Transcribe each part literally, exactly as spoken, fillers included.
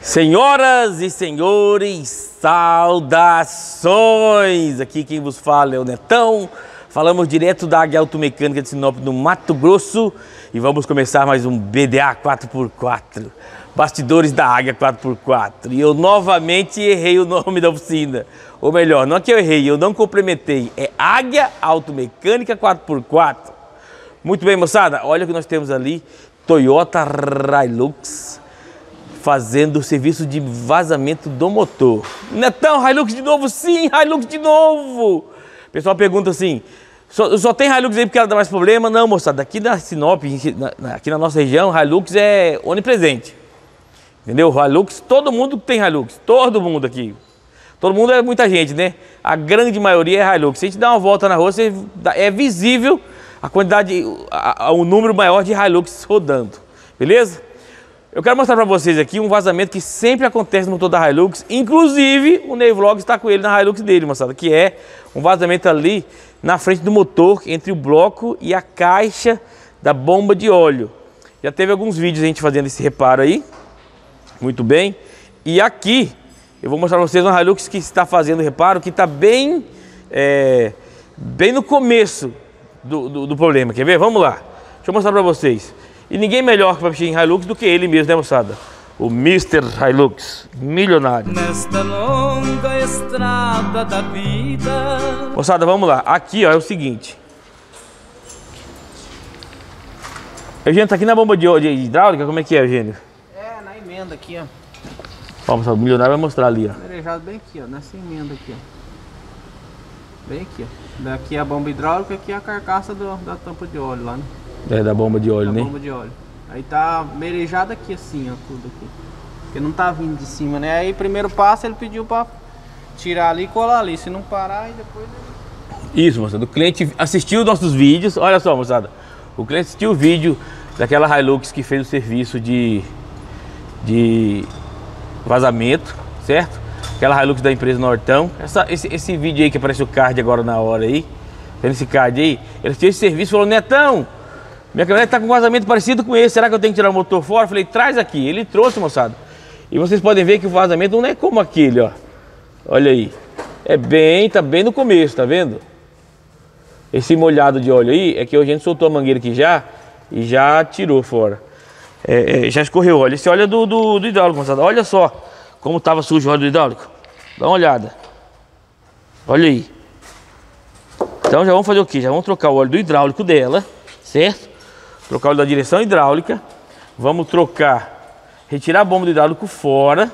Senhoras e senhores, saudações! Aqui quem vos fala é o Netão. Falamos direto da Águia Auto Mecânica de Sinop, no Mato Grosso. E vamos começar mais um B D A quatro por quatro. Bastidores da Águia quatro por quatro. E eu novamente errei o nome da oficina. Ou melhor, não é que eu errei, eu não complementei. É Águia Auto Mecânica quatro por quatro. Muito bem, moçada. Olha o que nós temos ali. Toyota Hilux. Fazendo o serviço de vazamento do motor. Netão, Hilux de novo? Sim, Hilux de novo! O pessoal pergunta assim, só, só tem Hilux aí porque ela dá mais problema? Não, moçada, aqui na Sinop, na, aqui na nossa região, Hilux é onipresente. Entendeu? Hilux, todo mundo tem Hilux, todo mundo aqui. Todo mundo é muita gente, né? A grande maioria é Hilux. Se a gente dá uma volta na rua, você, é visível a quantidade, a, a, o número maior de Hilux rodando. Beleza? Eu quero mostrar para vocês aqui um vazamento que sempre acontece no motor da Hilux. Inclusive, o Neivlog está com ele na Hilux dele, moçada. Que é um vazamento ali na frente do motor, entre o bloco e a caixa da bomba de óleo. Já teve alguns vídeos a gente fazendo esse reparo aí. Muito bem. E aqui, eu vou mostrar para vocês uma Hilux que está fazendo reparo, que está bem, é, bem no começo do, do, do problema. Quer ver? Vamos lá. Deixa eu mostrar para vocês. E ninguém melhor para mexer em Hilux do que ele mesmo, né, moçada? O mister Hilux, milionário. Nesta longa estrada da vida... Moçada, vamos lá. Aqui, ó, é o seguinte. Eugênio, tá aqui na bomba de hidráulica? Como é que é, Eugênio? É, na emenda aqui, ó. Ó, moçada, o milionário vai mostrar ali, ó. Merejado bem aqui, ó, nessa emenda aqui, ó. Bem aqui, ó. Daqui é a bomba hidráulica, aqui é a carcaça do, da tampa de óleo lá, né? É, da bomba de óleo, da né? bomba de óleo. Aí tá merejado aqui assim, ó, tudo aqui. Porque não tá vindo de cima, né? Aí primeiro passo ele pediu pra tirar ali e colar ali. Se não parar, e depois... Isso, moçada. O cliente assistiu nossos vídeos. Olha só, moçada. O cliente assistiu o vídeo daquela Hilux que fez o serviço de, de vazamento, certo? Aquela Hilux da empresa Nortão. Essa, esse, esse vídeo aí que aparece o card agora na hora aí. Vendo esse card aí. Ele fez esse serviço e falou, Netão... Minha caminhonete tá com um vazamento parecido com esse, será que eu tenho que tirar o motor fora? Eu falei, traz aqui. Ele trouxe, moçada. E vocês podem ver que o vazamento não é como aquele, ó. Olha aí. É bem, tá bem no começo, tá vendo? Esse molhado de óleo aí, é que a gente soltou a mangueira aqui já e já tirou fora. É, é, já escorreu óleo. Esse óleo é do, do, do hidráulico, moçada. Olha só como tava sujo o óleo do hidráulico. Dá uma olhada. Olha aí. Então já vamos fazer o quê? Já vamos trocar o óleo do hidráulico dela, certo? Trocar o da direção hidráulica. Vamos trocar, retirar a bomba do hidráulico fora.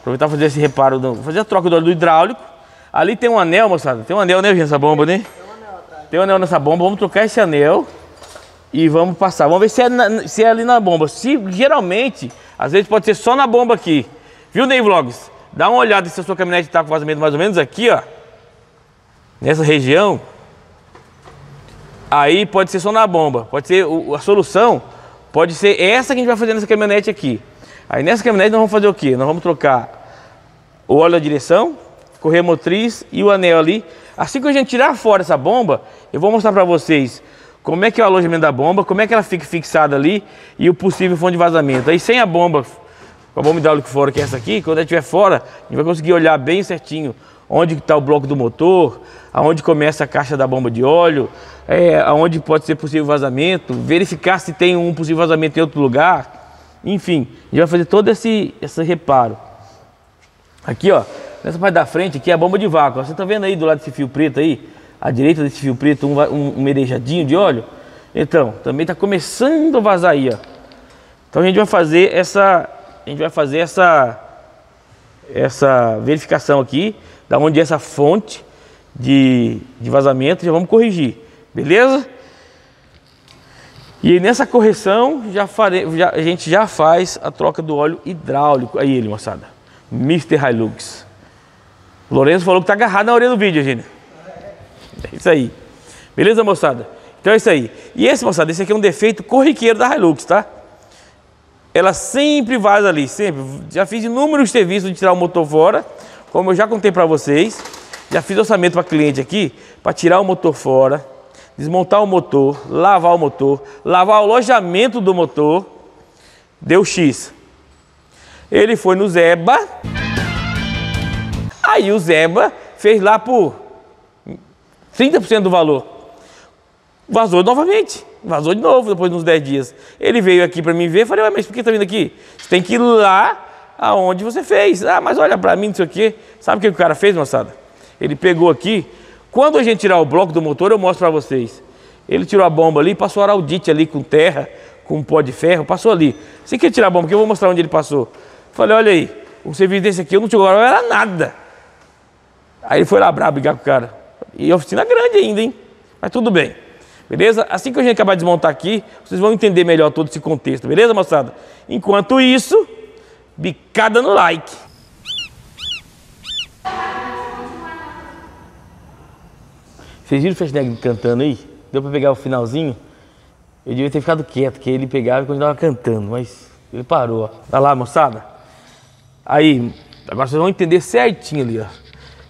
Aproveitar fazer esse reparo, do, fazer a troca do óleo do hidráulico. Ali tem um anel, moçada. Tem um anel, né, gente, nessa bomba, né? Tem um anel atrás. Tem um anel nessa bomba. Vamos trocar esse anel e vamos passar. Vamos ver se é, na, se é ali na bomba. Se, geralmente, às vezes pode ser só na bomba aqui. Viu, Neivlogs? Dá uma olhada se a sua caminhonete tá com vazamento mais ou menos aqui, ó. Nessa região. Aí pode ser só na bomba, pode ser o, a solução, pode ser essa que a gente vai fazer nessa caminhonete aqui. Aí nessa caminhonete nós vamos fazer o quê? Nós vamos trocar o óleo da direção, correia motriz e o anel ali. Assim que a gente tirar fora essa bomba, eu vou mostrar pra vocês como é que é o alojamento da bomba, como é que ela fica fixada ali e o possível fonte de vazamento. Aí sem a bomba, com a bomba hidráulica fora, que é essa aqui, quando ela estiver fora, a gente vai conseguir olhar bem certinho onde está o bloco do motor, aonde começa a caixa da bomba de óleo, é, aonde pode ser possível vazamento, verificar se tem um possível vazamento em outro lugar, enfim, a gente vai fazer todo esse, esse reparo. Aqui, ó, nessa parte da frente aqui é a bomba de vácuo, ó, você tá vendo aí do lado desse fio preto aí, à direita desse fio preto, um, um, um merejadinho de óleo? Então, também tá começando a vazar aí, ó. Então a gente vai fazer essa, a gente vai fazer essa, essa verificação aqui, da onde é essa fonte de, de vazamento, já vamos corrigir, beleza? E nessa correção, já fare, já, a gente já faz a troca do óleo hidráulico. Aí ele, moçada, mister Hilux. O Lourenço falou que tá agarrado na orelha do vídeo, Eugênio. É isso aí. Beleza, moçada? Então é isso aí. E esse, moçada, esse aqui é um defeito corriqueiro da Hilux, tá? Ela sempre vaza ali, sempre. Já fiz inúmeros serviços de tirar o motor fora. Como eu já contei para vocês, já fiz orçamento para cliente aqui, para tirar o motor fora, desmontar o motor, lavar o motor, lavar o alojamento do motor, deu X. Ele foi no Zeba. Aí o Zeba fez lá por trinta por cento do valor. Vazou novamente. Vazou de novo depois de uns dez dias. Ele veio aqui para mim ver, falei, ué, mas por que tá vindo aqui? Você tem que ir lá aonde você fez. Ah, mas olha para mim, não sei o quê. Sabe o que o cara fez, moçada? Ele pegou aqui. Quando a gente tirar o bloco do motor, eu mostro para vocês. Ele tirou a bomba ali, passou araldite ali com terra, com pó de ferro, passou ali. Você quer tirar a bomba, porque eu vou mostrar onde ele passou. Falei, olha aí, o serviço desse aqui eu não tinha agora, não era nada. Aí ele foi lá brabo brigar com o cara. E oficina grande ainda, hein? Mas tudo bem. Beleza? Assim que a gente acabar de desmontar aqui, vocês vão entender melhor todo esse contexto, beleza, moçada? Enquanto isso, bicada no like. Vocês viram o Schwarzenegger cantando aí? Deu pra pegar o finalzinho? Eu devia ter ficado quieto, que ele pegava e continuava cantando, mas ele parou, ó. Olha lá, moçada. Aí, agora vocês vão entender certinho ali, ó.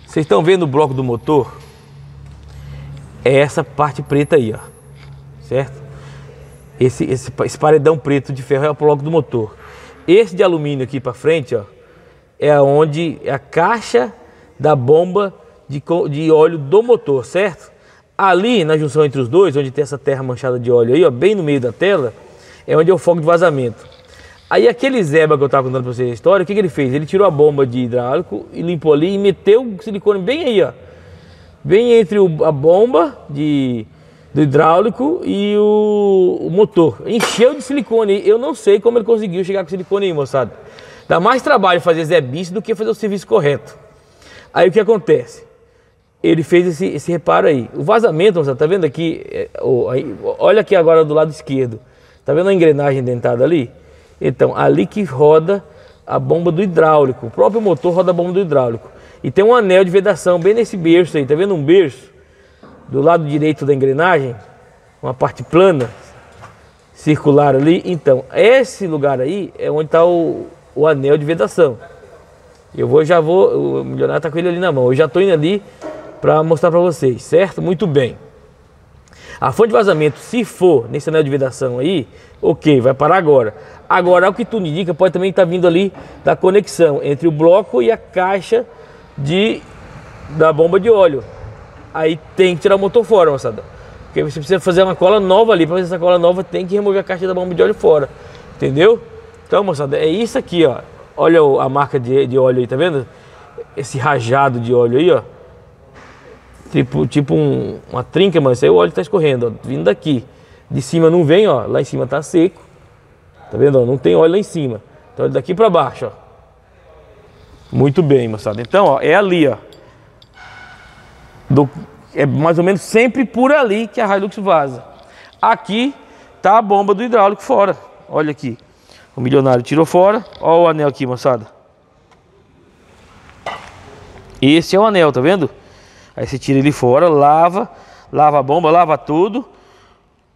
Vocês estão vendo o bloco do motor? É essa parte preta aí, ó. Certo? Esse, esse, esse paredão preto de ferro é o bloco do motor. Esse de alumínio aqui pra frente, ó, é onde é a caixa da bomba de, de óleo do motor, certo? Ali, na junção entre os dois, onde tem essa terra manchada de óleo aí, ó, bem no meio da tela, é onde é o foco de vazamento. Aí aquele Zeba que eu tava contando pra vocês a história, o que que ele fez? Ele tirou a bomba de hidráulico e limpou ali e meteu o silicone bem aí, ó. Bem entre o, a bomba de, do hidráulico e o, o motor. Encheu de silicone aí. Eu não sei como ele conseguiu chegar com silicone aí, moçada. Dá mais trabalho fazer zebice do que fazer o serviço correto. Aí o que acontece? Ele fez esse, esse reparo aí. O vazamento, você tá vendo aqui? É, ó, aí, olha aqui agora do lado esquerdo. Tá vendo a engrenagem dentada ali? Então, ali que roda a bomba do hidráulico. O próprio motor roda a bomba do hidráulico. E tem um anel de vedação bem nesse berço aí. Tá vendo um berço? Do lado direito da engrenagem, uma parte plana, circular ali. Então, esse lugar aí é onde tá o, o anel de vedação. Eu vou, já vou... O milionário tá com ele ali na mão. Eu já tô indo ali para mostrar para vocês, certo? Muito bem. A fonte de vazamento, se for nesse anel de vedação aí, ok, vai parar agora. Agora, o que tudo indica, pode também estar tá vindo ali da conexão entre o bloco e a caixa de, da bomba de óleo. Aí tem que tirar o motor fora, moçada. Porque você precisa fazer uma cola nova ali. Para fazer essa cola nova, tem que remover a caixa da bomba de óleo fora. Entendeu? Então, moçada, é isso aqui, ó. Olha a marca de, de óleo aí, tá vendo? Esse rajado de óleo aí, ó. Tipo, tipo um, uma trinca, mas aí o óleo tá escorrendo, ó, vindo daqui. De cima não vem, ó, lá em cima tá seco. Tá vendo, ó, não tem óleo lá em cima. Então é daqui pra baixo, ó. Muito bem, moçada. Então, ó, é ali, ó. Do, é mais ou menos sempre por ali que a Hilux vaza. Aqui tá a bomba do hidráulico fora. Olha aqui. O milionário tirou fora. Ó o anel aqui, moçada. Esse é o anel, tá vendo? Aí você tira ele fora, lava, lava a bomba, lava tudo,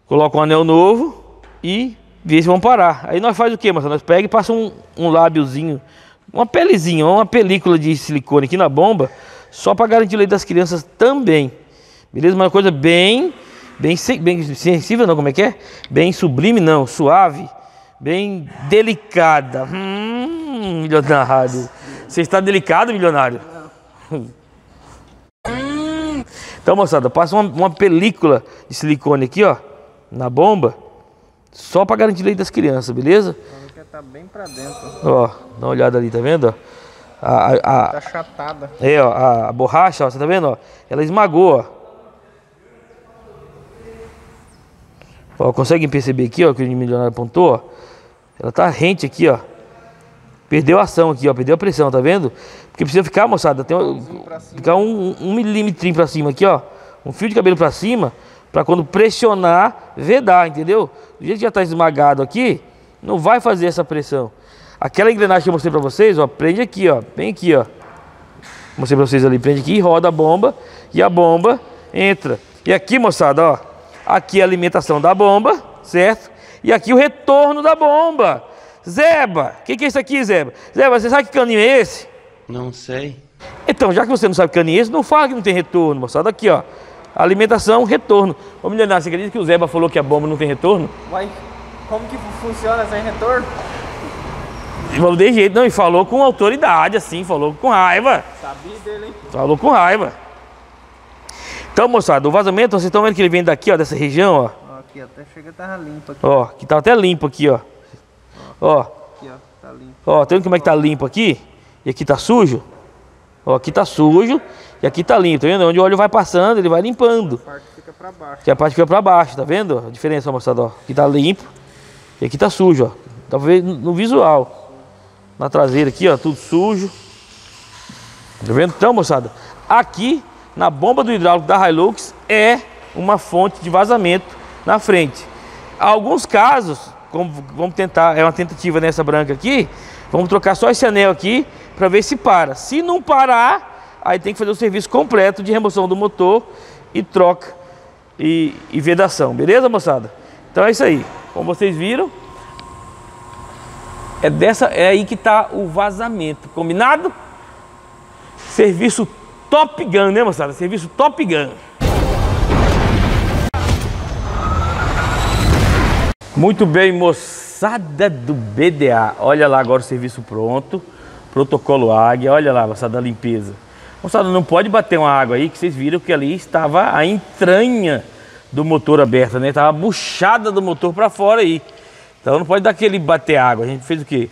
coloca um anel novo e vê se vão parar. Aí nós faz o que, moçada? Nós pega e passa um, um lábiozinho, uma pelezinha, uma película de silicone aqui na bomba, só para garantir o leite das crianças também. Beleza? Uma coisa bem, bem, bem sensível, não, como é que é? Bem sublime, não, suave, bem delicada. Hum, milionário. Você está delicado, milionário? Então, moçada, passa uma, uma película de silicone aqui, ó, na bomba, só para garantir o leite das crianças, beleza? Tá bem para dentro. Ó, dá uma olhada ali, tá vendo? Ó? A, a, a, tá chatada. É, ó, a, a borracha, ó, você tá vendo? Ó? Ela esmagou, ó. Ó, conseguem perceber aqui, ó, que o milionário apontou, ó? Ela tá rente aqui, ó. Perdeu a ação aqui, ó, perdeu a pressão, tá vendo? Porque precisa ficar, moçada, tem uma, ficar um, um milímetrinho pra cima aqui, ó. Um fio de cabelo pra cima, pra quando pressionar, vedar, entendeu? Do jeito que já tá esmagado aqui, não vai fazer essa pressão. Aquela engrenagem que eu mostrei pra vocês, ó, prende aqui, ó, bem aqui, ó. Mostrei pra vocês ali, prende aqui, roda a bomba, e a bomba entra. E aqui, moçada, ó, aqui a alimentação da bomba, certo? E aqui o retorno da bomba. Zeba, o que, que é isso aqui, Zeba? Zeba, você sabe que caninho é esse? Não sei. Então, já que você não sabe que caninho é esse, não fala que não tem retorno, moçada. Aqui, ó, alimentação, retorno. Ô, milionário, você acredita que o Zeba falou que a bomba não tem retorno? Uai, como que funciona sem retorno? Não dei jeito, não. E falou com autoridade, assim, falou com raiva. Sabia dele, hein? Falou com raiva. Então, moçada, o vazamento, vocês estão vendo que ele vem daqui, ó, dessa região, ó. Ó, aqui até chega, tava limpo aqui. Ó, que tá até limpo aqui, ó. Ó. Aqui, ó, tá limpo. Ó, tá vendo como é que tá limpo aqui? E aqui tá sujo? Ó, aqui tá sujo e aqui tá limpo, tá vendo? Onde o óleo vai passando, ele vai limpando. A parte fica pra baixo. Que a parte fica pra baixo, tá vendo? A diferença, moçada, ó. Aqui tá limpo e aqui tá sujo, ó. Talvez no visual. Na traseira aqui, ó, tudo sujo. Tá vendo? Então, moçada, aqui na bomba do hidráulico da Hilux é uma fonte de vazamento na frente. Alguns casos, como vamos tentar, é uma tentativa nessa branca aqui, vamos trocar só esse anel aqui para ver se para. Se não parar, aí tem que fazer o serviço completo de remoção do motor e troca e, e vedação. Beleza, moçada? Então é isso aí. Como vocês viram, É, dessa, é aí que tá o vazamento, combinado? Serviço Top Gun, né, moçada? Serviço Top Gun. Muito bem, moçada do B D A. Olha lá agora o serviço pronto. Protocolo Águia. Olha lá, moçada, a limpeza. Moçada, não pode bater uma água aí, que vocês viram que ali estava a entranha do motor aberta, né? Estava a buchada do motor para fora aí. Então não pode dar aquele bater água. A gente fez o quê?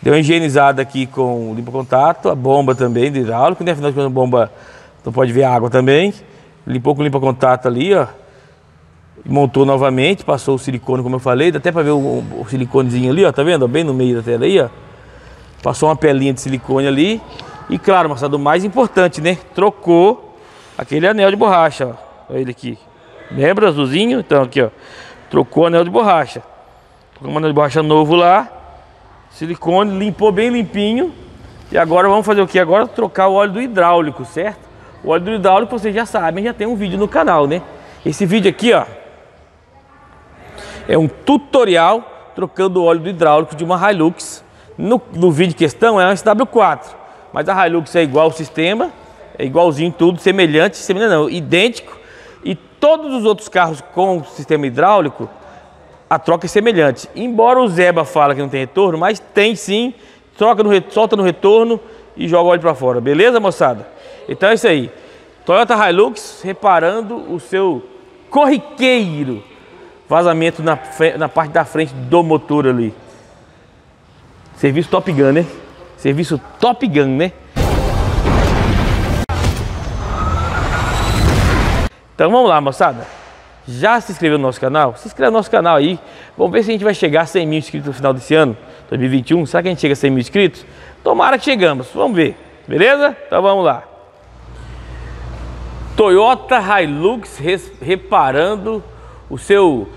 Deu uma higienizada aqui com o limpa-contato, a bomba também de hidráulico, né? Afinal de contas, a bomba não pode ver água também. Limpou com o limpa-contato ali, ó. Montou novamente, passou o silicone, como eu falei. Dá até para ver o, o siliconezinho ali, ó. Tá vendo? Bem no meio da tela aí, ó. Passou uma pelinha de silicone ali. E claro, moçada, o mais importante, né? Trocou aquele anel de borracha, ó. Olha ele aqui. Lembra? Azulzinho? Então aqui, ó. Trocou o anel de borracha. Um anel de borracha novo lá, silicone, limpou bem limpinho. E agora vamos fazer o que? Agora trocar o óleo do hidráulico, certo? O óleo do hidráulico, vocês já sabem, já tem um vídeo no canal, né? Esse vídeo aqui, ó, é um tutorial trocando o óleo do hidráulico de uma Hilux. No, no vídeo questão é uma S W quatro, mas a Hilux é igual ao sistema, é igualzinho tudo, semelhante, semelhante não, idêntico. E todos os outros carros com sistema hidráulico, a troca é semelhante. Embora o Zeba fala que não tem retorno, mas tem sim. Troca no retorno, solta no retorno e joga o óleo para fora. Beleza, moçada? Então é isso aí. Toyota Hilux reparando o seu corriqueiro vazamento na, na parte da frente do motor ali. Serviço Top Gun, né? Serviço Top Gun, né? Então vamos lá, moçada. Já se inscreveu no nosso canal? Se inscreve no nosso canal aí. Vamos ver se a gente vai chegar a cem mil inscritos no final desse ano, dois mil e vinte e um. Será que a gente chega a cem mil inscritos? Tomara que chegamos. Vamos ver. Beleza? Então vamos lá. Toyota Hilux res, reparando o seu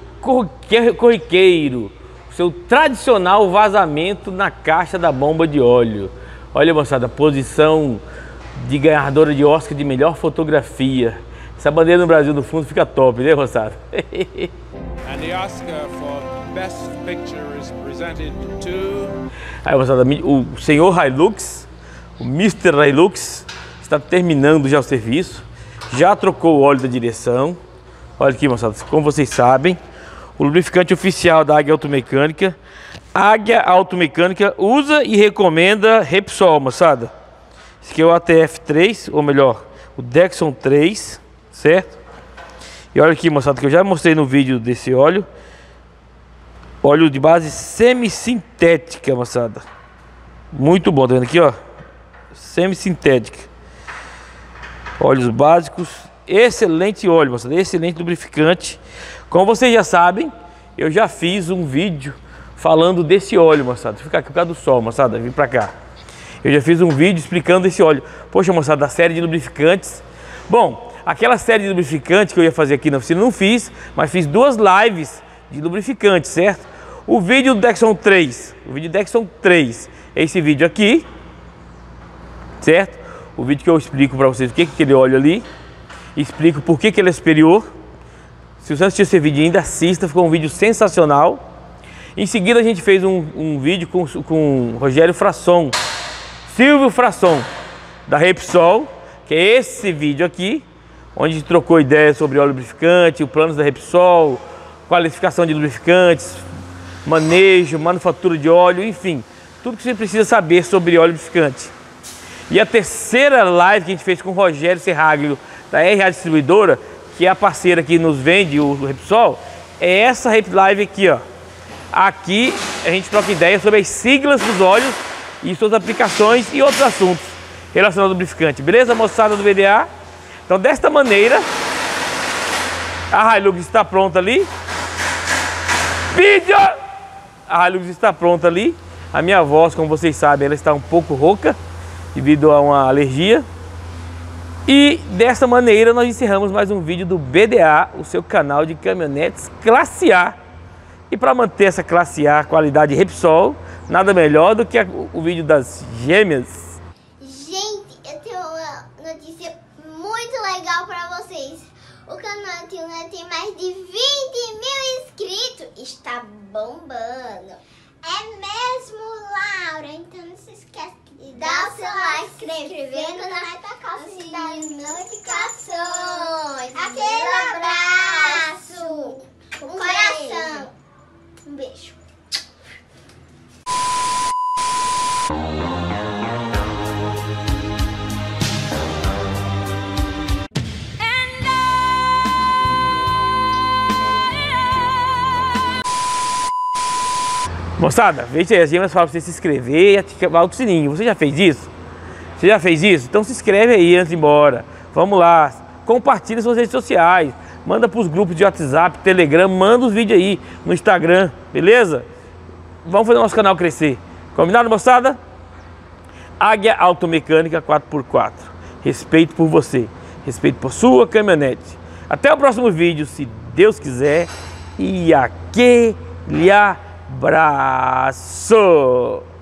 corriqueiro, o seu tradicional vazamento na caixa da bomba de óleo. Olha, moçada, posição de ganhadora de Oscar de melhor fotografia. Essa bandeira no Brasil no fundo fica top, né, moçada? Aí, moçada, o senhor Hilux, o mister Hilux, está terminando já o serviço. Já trocou o óleo da direção. Olha aqui, moçada, como vocês sabem, o lubrificante oficial da Águia Auto Mecânica. Águia Auto Mecânica usa e recomenda Repsol, moçada. Esse aqui é o A T F três, ou melhor, o Dexon três. Certo? E olha aqui, moçada, que eu já mostrei no vídeo desse óleo. Óleo de base semissintética, moçada. Muito bom, tá vendo aqui, ó? Semissintética. Óleos básicos. Excelente óleo, moçada. Excelente lubrificante. Como vocês já sabem, eu já fiz um vídeo falando desse óleo, moçada. Fica aqui por causa do sol, moçada. Vim pra cá. Eu já fiz um vídeo explicando esse óleo. Poxa, moçada, da série de lubrificantes. Bom, aquela série de lubrificante que eu ia fazer aqui na oficina, não fiz, mas fiz duas lives de lubrificante, certo? O vídeo do Dexon três, o vídeo Dexon três é esse vídeo aqui, certo? O vídeo que eu explico para vocês o que é aquele óleo ali, explico por que, que ele é superior. Se você assistiu esse vídeo ainda, assista, ficou um vídeo sensacional. Em seguida a gente fez um, um vídeo com, com o Rogério Frasson, Silvio Frasson, da Repsol, que é esse vídeo aqui, onde a gente trocou ideias sobre óleo lubrificante, o plano da Repsol, qualificação de lubrificantes, manejo, manufatura de óleo, enfim. tudo que você precisa saber sobre óleo lubrificante. E a terceira live que a gente fez com o Rogério Serraglio, da R A Distribuidora, que é a parceira que nos vende o Repsol, é essa live aqui, ó. Aqui a gente troca ideia sobre as siglas dos óleos e suas aplicações e outros assuntos relacionados ao lubrificante. Beleza, moçada do B D A? Então, desta maneira, a Hilux está pronta ali. Vídeo! A Hilux está pronta ali. A minha voz, como vocês sabem, ela está um pouco rouca devido a uma alergia. E dessa maneira nós encerramos mais um vídeo do B D A, o seu canal de caminhonetes classe A. E para manter essa classe A, qualidade Repsol, nada melhor do que o vídeo das gêmeas. Gente, eu tenho uma notícia muito legal para vocês. O canal tem mais de vinte mil inscritos. Está bombando. É mesmo, Laura? Então não se esquece de dar o seu like, se inscrevendo na sininho das notificações. Aquele abraço. Um coração. Um beijo. Moçada, veja aí, as gêmeas falam pra você se inscrever e ativar o sininho. Você já fez isso? Você já fez isso? Então se inscreve aí antes de ir embora. Vamos lá. Compartilha suas redes sociais. Manda pros grupos de WhatsApp, Telegram. Manda os vídeos aí no Instagram. Beleza? Vamos fazer o nosso canal crescer. Combinado, moçada? Águia Auto Mecânica quatro por quatro. Respeito por você. Respeito por sua caminhonete. Até o próximo vídeo, se Deus quiser. E aquele abraço!